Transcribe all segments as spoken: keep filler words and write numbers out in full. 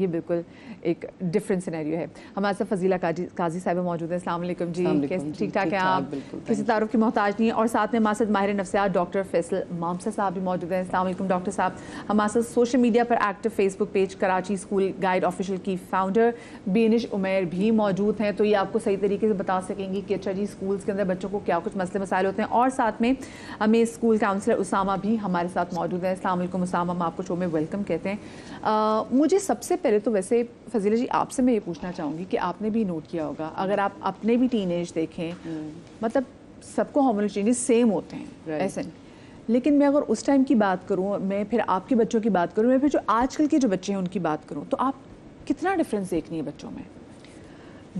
ये बिल्कुल एक डिफरेंट सिनेरियो है। हमारे साथ फजीला काजी साहिबा मौजूद हैं। अस्सलाम वालेकुम जी, कैसे ठीक ठाक हैं आप? किसी तारुफ की मोहताज नहीं है। और साथ में हमारे साथ माहिर नफ्सियात डॉक्टर फैसल मामसा साहब भी मौजूद हैं। अस्सलाम वालेकुम डॉक्टर साहब। हमारे साथ सोशल मीडिया पर active Facebook page Karachi school guide official की फाउंडर बेनिश उमेर भी मौजूद हैं, तो ये आपको सही तरीके से बता सकेंगी कि अच्छा जी स्कूल्स के अंदर बच्चों को क्या कुछ मसले मसाइल होते हैं। और साथ में हमें स्कूल काउंसलर उसामा भी हमारे साथ मौजूद हैं। अस्सलाम वालेकुम उसामा, हम आपको शो में वेलकम कहते हैं। आ, मुझे सबसे पहले तो वैसे फजीला जी आपसे मैं ये पूछना चाहूँगी कि आपने भी नोट किया होगा, अगर आप अपने भी टीनेज देखें, मतलब सबको हार्मोनल चेंजेस सेम होते हैं ऐसे, लेकिन मैं अगर उस टाइम की बात करूँ, मैं फिर आपके बच्चों की बात करूँ, मैं फिर जो आजकल के जो बच्चे हैं उनकी बात करूँ, तो आप कितना डिफरेंस देखनी है बच्चों में?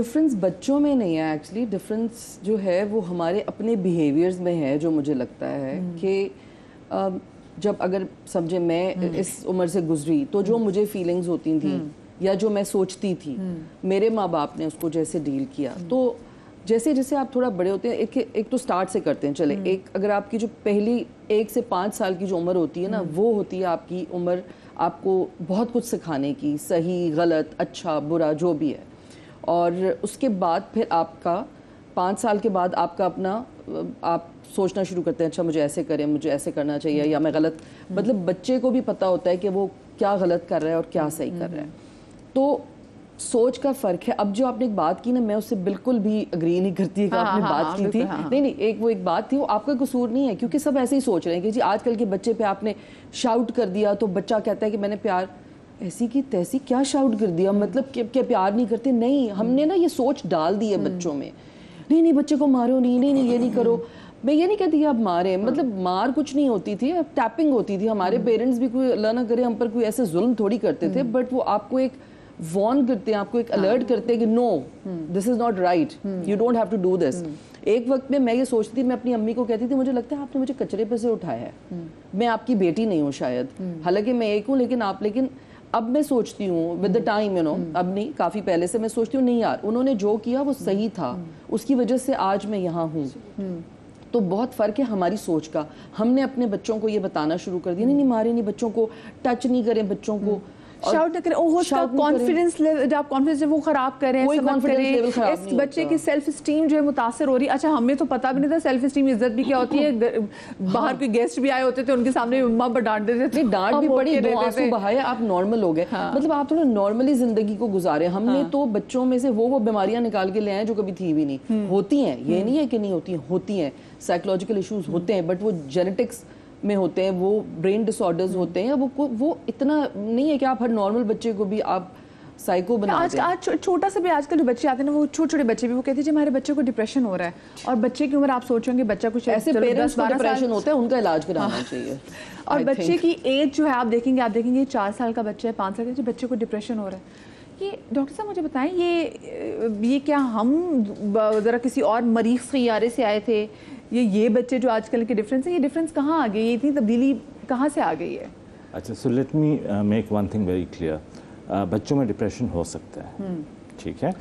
डिफरेंस बच्चों में नहीं है एक्चुअली, डिफरेंस जो है वो हमारे अपने बिहेवियर्स में है। जो मुझे लगता है कि जब अगर समझे मैं इस उम्र से गुजरी तो जो मुझे फीलिंग्स होती थी या जो मैं सोचती थी मेरे माँ बाप ने उसको जैसे डील किया, तो जैसे जैसे आप थोड़ा बड़े होते हैं, एक एक तो स्टार्ट से करते हैं चले, एक अगर आपकी जो पहली एक से पाँच साल की जो उम्र होती है ना, वो होती है आपकी उम्र आपको बहुत कुछ सिखाने की, सही गलत अच्छा बुरा जो भी है। और उसके बाद फिर आपका पाँच साल के बाद आपका अपना आप सोचना शुरू करते हैं, अच्छा मुझे ऐसे करें, मुझे ऐसे करना चाहिए या मैं गलत, मतलब बच्चे को भी पता होता है कि वो क्या गलत कर रहा है और क्या सही कर रहा है, तो सोच का फ़र्क है। अब जो आपने एक बात की ना, मैं उससे बिल्कुल भी अग्री नहीं करती है कि हाँ, आपने हाँ, बात हाँ, की थी हाँ। नहीं नहीं, एक वो एक बात थी, वो आपका कसूर नहीं है, क्योंकि सब ऐसे ही सोच रहे हैं कि जी आजकल के बच्चे पे आपने शाउट कर दिया तो बच्चा कहता है कि मैंने प्यार ऐसी की तैसी क्या शाउट कर दिया, मतलब क्या प्यार नहीं करते। नहीं, हमने ना ये सोच डाल दी है बच्चों में, नहीं नहीं बच्चे को मारो नहीं, नहीं नहीं ये नहीं करो। मैं ये नहीं कहती कि आप मारें, मतलब मार कुछ नहीं होती थी, अब टैपिंग होती थी। हमारे पेरेंट्स भी कोई अल्लाह ना करे हम पर कोई ऐसे जुल्म थोड़ी करते थे, बट वो आपको एक वॉर्न करते हैं, आपको एक अलर्ट करते हैं कि no this is not right, you don't have to do this. एक वक्त में मैं ये सोचती थी, मैं अपनी अम्मी को कहती थी मुझे लगता है आपने मुझे कचरे पर से उठाया है, मैं आपकी बेटी नहीं हूँ शायद, हालांकि मैं एक हूँ लेकिन आप, लेकिन अब मैं सोचती हूँ with the time you know, अब नहीं काफ़ी पहले से मैं सोचती हूँ नहीं यार उन्होंने जो किया वो सही था, उसकी वजह से आज मैं यहाँ हूँ। तो बहुत फ़र्क है हमारी सोच का। हमने अपने बच्चों को ये बताना शुरू कर दिया नहीं नहीं मारे नहीं बच्चों को, टच नहीं करें बच्चों को, शाउट ना करें, ओह कॉन्फिडेंस लेवल, जो आप कॉन्फिडेंस जो वो खराब कर रहे हैं, इस बच्चे की सेल्फ स्टीम जो है मुतासर हो रही है। अच्छा हमें तो पता भी नहीं था सेल्फ स्टीम इज्जत भी क्या होती है, बाहर के गेस्ट भी आए होते थे उनके सामने मम्मा पर डांट देते थे, डांट भी पड़ी दो आंसू बहाए, आप नॉर्मल हो गए, मतलब आप थोड़ा नॉर्मली जिंदगी को गुजारे। हमने तो बच्चों में से वो वो बीमारियां निकाल के ले आए जो कभी थी भी नहीं, होती हैं, ये नहीं है कि नहीं होती, होती हैं, साइकोलॉजिकल इशूज होते हैं, बट वो जेनेटिक्स में होते हैं, वो ब्रेन डिसऑर्डर्स होते हैं, वो वो इतना नहीं है कि आप हर नॉर्मल बच्चे को भी आप साइको बना आज आज छो, छोटा सा भी आजकल जो बच्चे आते हैं ना, वो छोटे छोटे बच्चे भी वो कहते हैं जी हमारे बच्चे को डिप्रेशन हो रहा है, और बच्चे की उम्र आप सोचेंगे बच्चा कुछ ऐसे पेरेंट्स को डिप्रेशन होता है उनका इलाज कराना चाहिए। और बच्चे की एज जो है आप देखेंगे, आप देखेंगे चार साल का बच्चा है, पाँच साल का बच्चे को डिप्रेशन हो रहा है। ये डॉक्टर साहब मुझे बताएं ये ये क्या हम ज़रा किसी और मरीज़ के यारे से आए थे, ये ये बच्चे जो आजकल के डिफरेंस है, ये डिफरेंस कहाँ आ गई, ये इतनी तब्दीली कहाँ से आ गई है? अच्छा, so let me make one thing very clear, बच्चों में डिप्रेशन हो सकता है, ठीक है,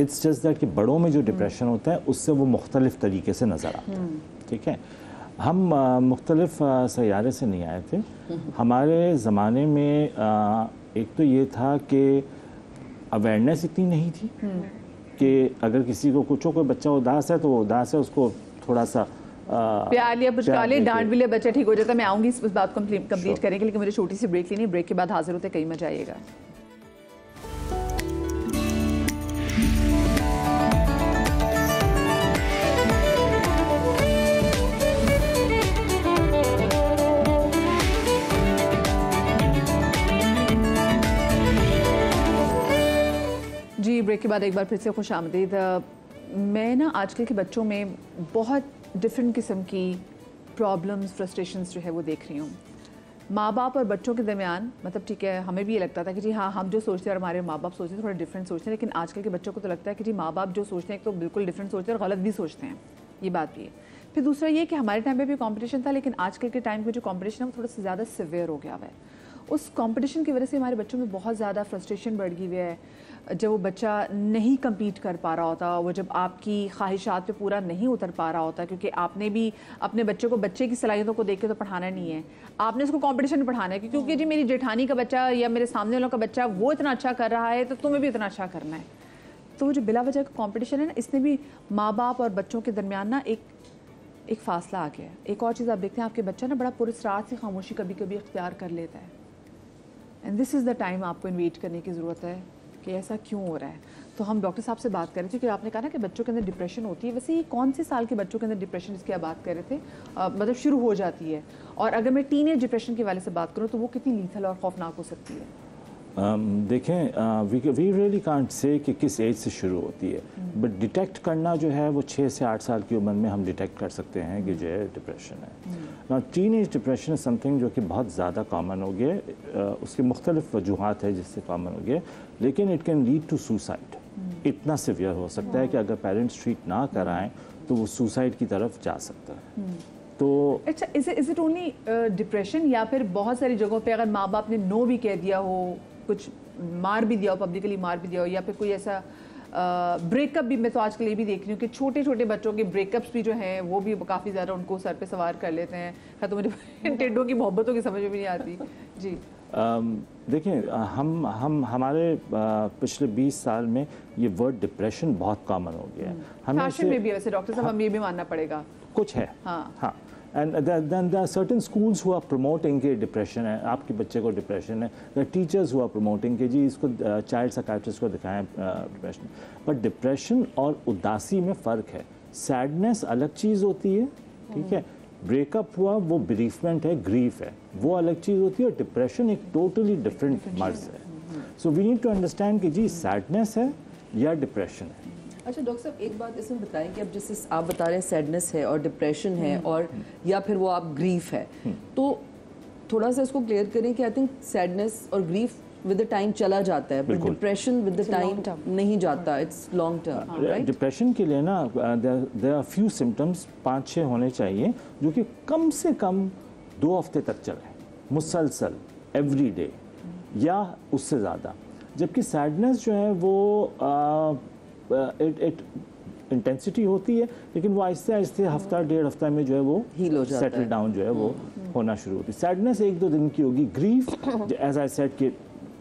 इट्स जस्ट दैट कि बड़ों में जो डिप्रेशन होता है उससे वो मुख्तलिफ तरीके से नज़र आता है, ठीक है। हम uh, मुख्तलिफ uh, सैयारे से नहीं आए थे, हमारे ज़माने में uh, एक तो ये था कि अवेयरनेस इतनी नहीं थी कि अगर किसी को कुछ हो, कोई बच्चा उदास है तो वो उदास है, उसको थोड़ा सा प्यार लिया पुचका लिया डांट भी लिया बच्चा ठीक हो जाता है। मैं आऊँगी इस बात को कंप्लीट करने के लिए, मुझे छोटी सी ब्रेक लेनी है, ब्रेक के बाद हाजिर होते, कहीं मजा आएगा। ब्रेक के बाद एक बार फिर से खुश आमदीद। मैं ना आजकल के बच्चों में बहुत डिफरेंट किस्म की प्रॉब्लम्स फ्रस्ट्रेशंस जो है वो देख रही हूँ माँ बाप और बच्चों के दरमियान। मतलब ठीक है, हमें भी ये लगता था कि जी हाँ हम जो सोचते हैं और हमारे माँ बाप सोचते हैं थोड़ा डिफरेंट सोचते हैं, लेकिन आजकल के बच्चों को तो लगता है कि जी माँ बाप जो सोचते हैं तो बिल्कुल डिफरेंट सोचते हैं और गलत भी सोचते हैं, ये बात भी है। फिर दूसरा ये कि हमारे टाइम पर भी कॉम्पिटिशन था, लेकिन आजकल के टाइम पर जो कॉम्पिटिशन है वो थोड़ा सा ज़्यादा सिवियर हो गया हुआ है, उस कंपटीशन की वजह से हमारे बच्चों में बहुत ज़्यादा फ्रस्ट्रेशन बढ़ गई हुई है। जब वो बच्चा नहीं कम्पीट कर पा रहा होता, वो जब आपकी ख्वाहिशात पे पूरा नहीं उतर पा रहा होता, क्योंकि आपने भी अपने बच्चे को बच्चे की सलाहियतों को देख के तो पढ़ाना नहीं है, आपने उसको कंपटीशन में पढ़ाना है क्योंकि जी मेरी जेठानी का बच्चा या मेरे सामने वालों का बच्चा वो इतना अच्छा कर रहा है तो तुम्हें भी इतना अच्छा करना है। तो जो बिला वजह का कॉम्पिटिशन है ना, इसने भी माँ बाप और बच्चों के दरमियान ना एक एक फासला आ गया है। एक और चीज़ आप देखते हैं, आपके बच्चा ना बड़ा पुरस्कार से खामोशी कभी कभी इख्तियार कर लेता है। And this is the time आपको इन्वेट करने की ज़रूरत है कि ऐसा क्यों हो रहा है। तो हम डॉक्टर साहब से बात कर रहे थे कि आपने कहा ना कि बच्चों के अंदर डिप्रेशन होती है, वैसे ये कौन से साल के बच्चों के अंदर डिप्रेशन जिसकी आप बात कर रहे थे आ, मतलब शुरू हो जाती है, और अगर मैं टीन एज डिप्रेशन के वाले से बात करूँ तो वो कितनी लीथल और खौफनाक हो सकती है? Um, देखें, we we really can't say कि किस एज से शुरू होती है, बट डिटेक्ट करना जो है वो छः से आठ साल की उम्र में हम डिटेक्ट कर सकते हैं कि जो है डिप्रेशन है। ना teenage depression is something जो कि बहुत ज़्यादा कामन हो गया, uh, उसके मुख्तलिफ वजूहत है जिससे कामन हो गया, लेकिन it can lead to suicide. इतना सिवियर हो सकता है कि अगर पेरेंट्स ट्रीट ना कराएँ तो वो सुसाइड की तरफ जा सकता है। तो अच्छा, इज इट ओनली डिप्रेशन या फिर बहुत सारी जगहों पर अगर माँ बाप ने नो भी कह दिया हो, कुछ मार भी दिया हो, पब्लिकली मार भी दिया हो, या फिर कोई ऐसा ब्रेकअप भी, मैं तो आजकल ये भी देख रही हूँ कि छोटे छोटे बच्चों के ब्रेकअप्स भी जो हैं वो भी काफ़ी ज़्यादा उनको सर पे सवार कर लेते हैं। खैर, तो मुझे टेढ़ों की मोहब्बतों की समझ में भी नहीं आती। जी देखें, हम हम हमारे पिछले बीस साल में ये वर्ड डिप्रेशन बहुत कॉमन हो गया है। हमें फैशन में भी, वैसे डॉक्टर साहब हम ये भी मानना पड़ेगा कुछ है। हाँ हाँ and then there are certain schools who are promoting के डिप्रेशन है, आपके बच्चे को डिप्रेशन है, the teachers who are promoting के जी इसको चाइल्ड साइकाइट्रिस्ट को दिखाएं डिप्रेशन। बट डिप्रेशन और उदासी में फ़र्क है। सैडनेस अलग चीज़ होती है, ठीक है, ब्रेकअप हुआ वो बेरीफमेंट है, ग्रीफ है, वो अलग चीज़ होती है, और डिप्रेशन एक टोटली डिफरेंट मर्ज है। So we need to understand कि जी सैडनेस है या डिप्रेशन है। अच्छा डॉक्टर साहब, एक बात इसमें बताएं कि अब जैसे आप बता रहे हैं सैडनेस है और डिप्रेशन है और या फिर वो आप ग्रीफ है, तो थोड़ा सा इसको क्लियर करें कि आई थिंक सैडनेस और ग्रीफ विद द टाइम चला जाता है, but depression with the time नहीं जाता, it's long term, right? Depression के लिए ना देयर आर फ्यू सिम्टम्स, पाँच छः होने चाहिए जो कि कम से कम दो हफ्ते तक चले, मुसलसल एवरी डे या उससे ज़्यादा। जबकि सैडनेस जो है वो आ, इट इट इंटेंसिटी होती है, लेकिन वो आहिस्ते आहिस्ते हफ्ता डेढ़ हफ्ता में जो है वो हील हो जाता है, सेटल डाउन जो है वो होना शुरू होती है। सैडनेस एक दो दिन की होगी, ग्रीफ एज आई सेड की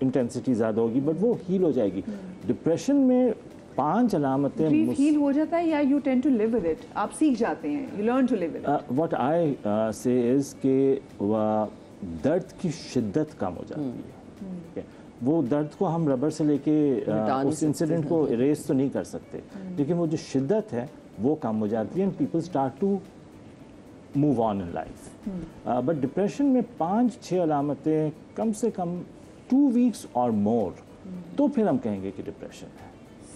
इंटेंसिटी ज़्यादा होगी, बट वो हील हो जाएगी। डिप्रेशन में पांच अलामतें, ग्रीफ हील हो जाता है या you tend to live with it, आप सीख जाते हैं, you learn to live with it. What I say is के दर्द की शिद्दत कम हो जाती है, वो दर्द को हम रबर से लेके उस इंसिडेंट को इरेज तो नहीं कर सकते, लेकिन वो जो शिद्दत है वो कम हो जाती है and people start to move on in life. But depression में पाँच छः अलामतें कम से कम टू वीक्स और मोर, तो फिर हम कहेंगे कि डिप्रेशन है।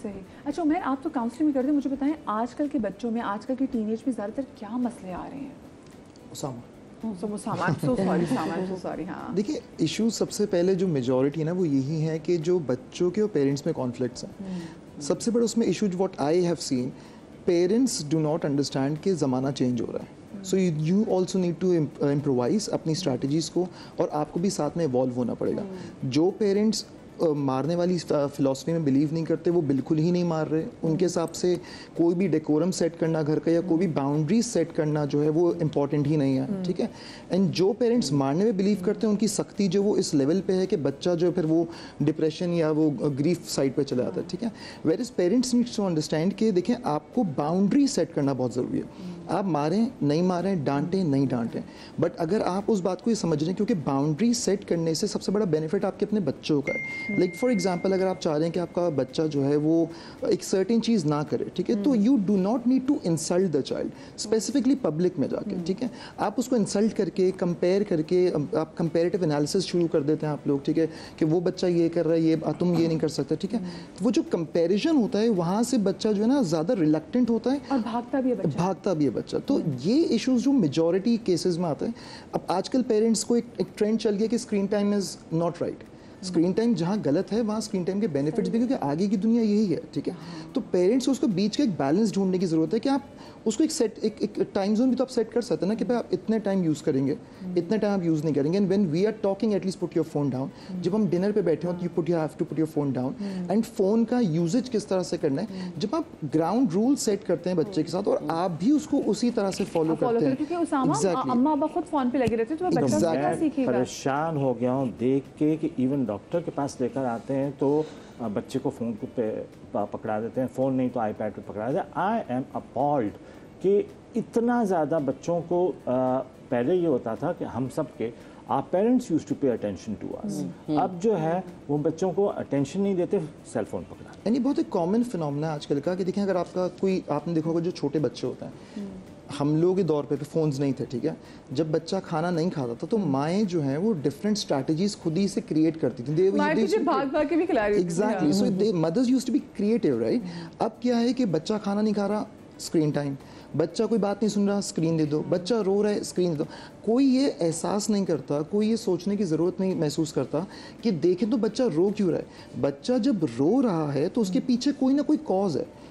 सही। अच्छा उमेर, आप तो काउंसलिंग भी करते हैं, मुझे बताएं आजकल के बच्चों में, आजकल के टीनेज में ज़्यादातर क्या मसले आ रहे हैं? उसामा देखिए, इशू सबसे पहले जो मेजॉरिटी है ना वो यही है कि जो बच्चों के और पेरेंट्स में कॉन्फ्लिक्ट्स हैं। सबसे बड़ा उसमें issue what I have seen, parents do not understand कि ज़माना चेंज हो रहा है, so you also need to improvise अपनी स्ट्रैटेजीज़ को, और आपको भी साथ में इवॉल्व होना पड़ेगा। जो पेरेंट्स मारने वाली फ़िलासफ़ी में बिलीव नहीं करते, वो बिल्कुल ही नहीं मार रहे, उनके हिसाब से कोई भी डेकोरम सेट करना घर का या कोई भी बाउंड्रीज सेट करना जो है वो इम्पॉर्टेंट ही नहीं है, ठीक है। एंड जो पेरेंट्स मारने में बिलीव करते हैं, उनकी सख्ती जो वो इस लेवल पे है कि बच्चा जो फिर वो डिप्रेशन या वो ग्रीफ साइड पर चला जाता है, ठीक है। Where is parents needs to understand कि देखें, आपको बाउंड्री सेट करना बहुत ज़रूरी है। आप मारें नहीं मारें, डांटें नहीं डांटें, बट अगर आप उस बात को ये समझ रहे हैं, क्योंकि बाउंड्री सेट करने से सबसे बड़ा बेनिफिट आपके अपने बच्चों का है। लाइक फॉर एग्जांपल, अगर आप चाह रहे हैं कि आपका बच्चा जो है वो एक सर्टेन चीज़ ना करे, ठीक है, तो you do not need to insult the child, specifically public में जाके, ठीक है। आप उसको इंसल्ट करके, कंपेयर करके, आप कंपेरेटिव एनालिसिस शुरू कर देते हैं आप लोग, ठीक है, कि वो बच्चा ये कर रहा है, ये तुम ये नहीं कर सकते, ठीक है। तो वो जो कंपेरिजन होता है, वहाँ से बच्चा जो है ना ज़्यादा रिलेक्टेंट होता है और भागता भी है, भागता भी है बच्चा। तो ये इश्यूज जो मेजॉरिटी केसेस में आते हैं। अब आजकल पेरेंट्स को एक, एक ट्रेंड चल गया कि screen time is not right, screen time जहाँ गलत है वहाँ स्क्रीन टाइम के बेनिफिट्स भी, क्योंकि आगे की दुनिया यही है, ठीक है। तो पेरेंट्स को उसको बीच का एक बैलेंस ढूंढने की ज़रूरत है कि आप उसको एक सेट एक एक टाइम जोन भी तो आप सेट कर सकते हैं ना कि भाई आप इतने टाइम यूज़ करेंगे, इतने टाइम आप यूज़ नहीं करेंगे। And when we are talking at least put your phone down. जब हम डिनर पे बैठे हो तो you put you have to put your phone down. And phone का यूजेज किस तरह से करना है, जब आप ग्राउंड रूल सेट करते हैं बच्चे के साथ और आप भी उसको उसी तरह से फॉलो करते हैं। क्योंकि उसामा अम्मा अब खुद फोन पे लगे रहते हैं तो बच्चा क्या सीखेगा। परेशान हो गया हूँ देख के कि इवन डॉक्टर के पास लेकर आते हैं तो बच्चे को फ़ोन पे पकड़ा देते हैं, फ़ोन नहीं तो आईपैड पे पकड़ा देते हैं। आई एम अपॉल्ड कि इतना ज़्यादा बच्चों को आ, पहले ये होता था कि हम सब के are parents use to pay attention to us, अब जो है वो बच्चों को अटेंशन नहीं देते, सेल फोन पकड़ा। यानी बहुत एक कॉमन फिनोमेना है आजकल का कि देखें अगर आपका कोई आपने देखा होगा जो छोटे बच्चे होते हैं, हम लोगों के दौर पे तो फ़ोन्स नहीं थे, ठीक है। जब बच्चा खाना नहीं खाता था तो माएँ जो हैं वो डिफरेंट स्ट्रैटेजीज खुद ही से क्रिएट करती थी। Exactly, so mothers used to be creative, right. अब क्या है कि बच्चा खाना नहीं खा रहा, स्क्रीन टाइम। बच्चा कोई बात नहीं सुन रहा, स्क्रीन दे दो। बच्चा रो रहा है, स्क्रीन दे दो। कोई ये एहसास नहीं करता, कोई ये सोचने की ज़रूरत नहीं महसूस करता कि देखें तो बच्चा रो क्यों रहा है। बच्चा जब रो रहा है तो उसके पीछे कोई ना कोई कॉज है।